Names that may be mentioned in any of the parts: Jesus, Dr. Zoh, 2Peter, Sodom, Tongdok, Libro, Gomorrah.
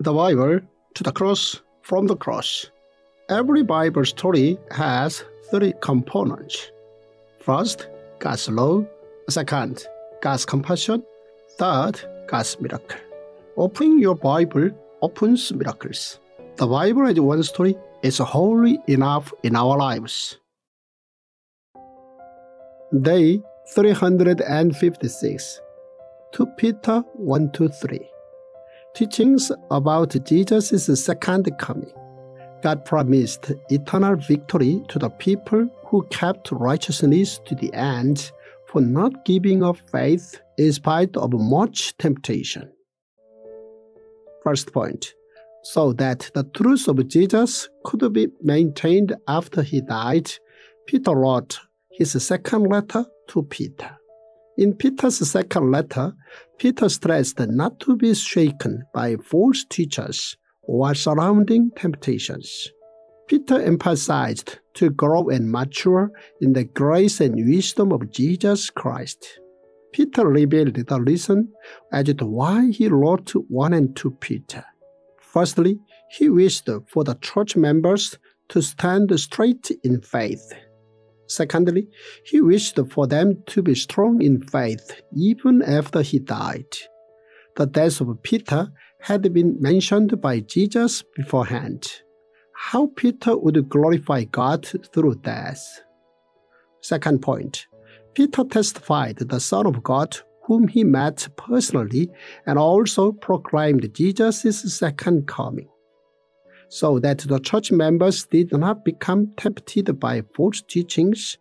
the Bible to the cross, from the cross. Every Bible story has three components. First, God's love. Second, God's compassion. Third, God's miracle. Opening your Bible opens miracles. The Bible as one story is wholly enough in our lives. Day 356, 2 Peter 1-3. Teachings about Jesus' second coming. God promised eternal victory to the people who kept righteousness to the end, for not giving up faith in spite of much temptation. First point, so that the truth of Jesus could be maintained after he died, Peter wrote his second letter to Peter. In Peter's second letter, Peter stressed not to be shaken by false teachers or surrounding temptations. Peter emphasized to grow and mature in the grace and wisdom of Jesus Christ. Peter revealed the reason as to why he wrote 1 and 2 Peter. Firstly, he wished for the church members to stand straight in faith. Secondly, he wished for them to be strong in faith even after he died. The death of Peter had been mentioned by Jesus beforehand, how Peter would glorify God through death. Second point, Peter testified the Son of God whom he met personally and also proclaimed Jesus' second coming, so that the church members did not become tempted by false teachings.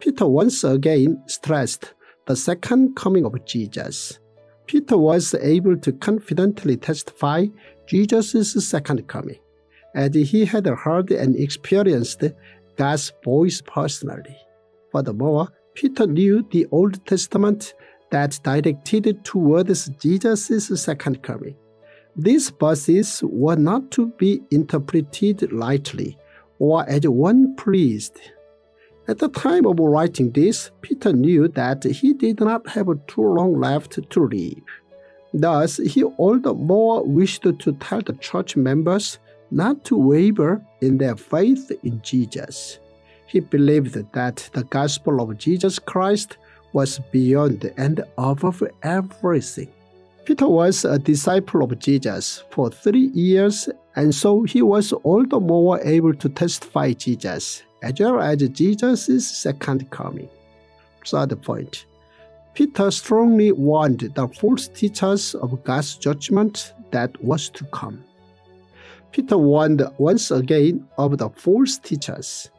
Peter once again stressed the second coming of Jesus. Peter was able to confidently testify Jesus' second coming, as he had heard and experienced God's voice personally. Furthermore, Peter knew the Old Testament that directed towards Jesus' second coming. These verses were not to be interpreted lightly or as one pleased. At the time of writing this, Peter knew that he did not have too long left to live. Thus, he all the more wished to tell the church members not to waver in their faith in Jesus. He believed that the gospel of Jesus Christ was beyond and above everything. Peter was a disciple of Jesus for 3 years, and so he was all the more able to testify Jesus, as well as Jesus' second coming. Third point, Peter strongly warned the false teachers of God's judgment that was to come. Peter warned once again of the false teachers.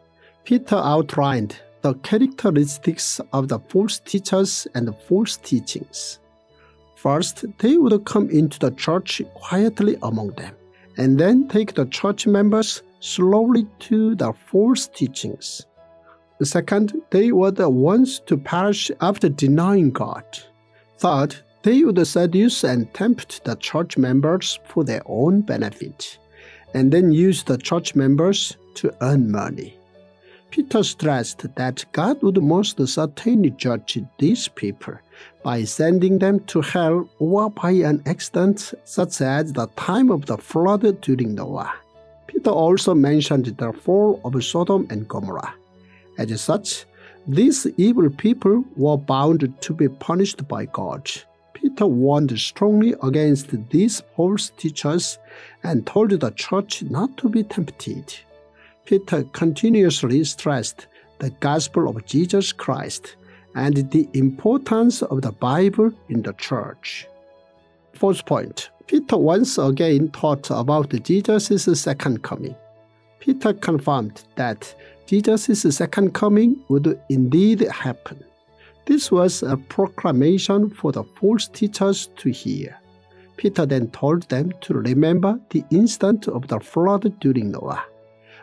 Peter outlined the characteristics of the false teachers and the false teachings. First, they would come into the church quietly among them, and then take the church members slowly to the false teachings. Second, they were the ones to perish after denying God. Third, they would seduce and tempt the church members for their own benefit, and then use the church members to earn money. Peter stressed that God would most certainly judge these people by sending them to hell or by an accident such as the time of the flood during Noah. Peter also mentioned the fall of Sodom and Gomorrah. As such, these evil people were bound to be punished by God. Peter warned strongly against these false teachers and told the church not to be tempted. Peter continuously stressed the gospel of Jesus Christ and the importance of the Bible in the church. Fourth point, Peter once again taught about Jesus' second coming. Peter confirmed that Jesus' second coming would indeed happen. This was a proclamation for the false teachers to hear. Peter then told them to remember the incident of the flood during Noah.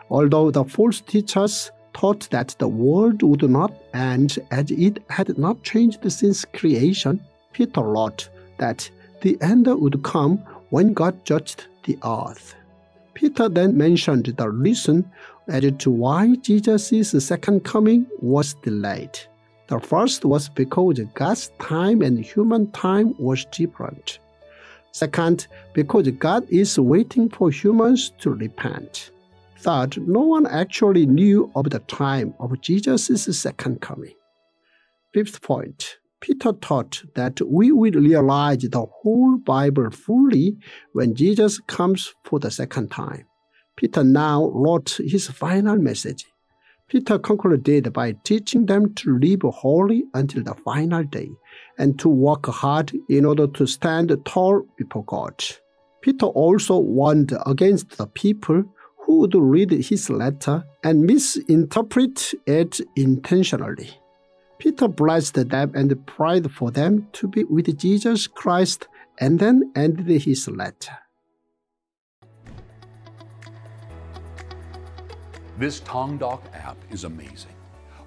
Although the false teachers taught that the world would not end as it had not changed since creation, Peter wrote that the end would come when God judged the earth. Peter then mentioned the reason as to why Jesus' second coming was delayed. The first was because God's time and human time was different. Second, because God is waiting for humans to repent. Third, no one actually knew of the time of Jesus' second coming. Fifth point, Peter taught that we will realize the whole Bible fully when Jesus comes for the second time. Peter now wrote his final message. Peter concluded by teaching them to live holy until the final day and to work hard in order to stand tall before God. Peter also warned against the people who would read his letter and misinterpret it intentionally. Peter blessed them and prayed for them to be with Jesus Christ and then ended his letter. This Tongdok app is amazing.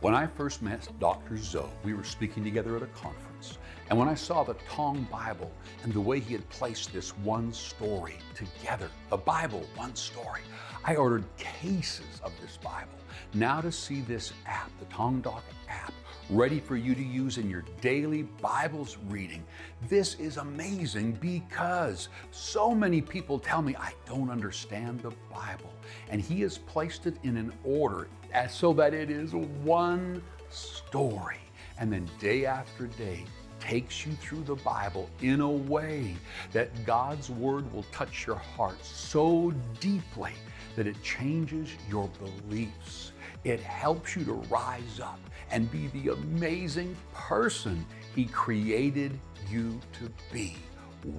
When I first met Dr. Zoh, we were speaking together at a conference, and when I saw the Tong Bible and the way he had placed this one story together, the Bible, one story, I ordered cases of this Bible. Now to see this app, the Tongdok app, ready for you to use in your daily Bible's reading. This is amazing because so many people tell me, I don't understand the Bible. And he has placed it in an order so that it is one story. And then day after day takes you through the Bible in a way that God's Word will touch your heart so deeply that it changes your beliefs. It helps you to rise up and be the amazing person He created you to be.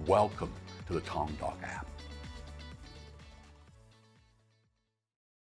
Welcome to the Tongdok app.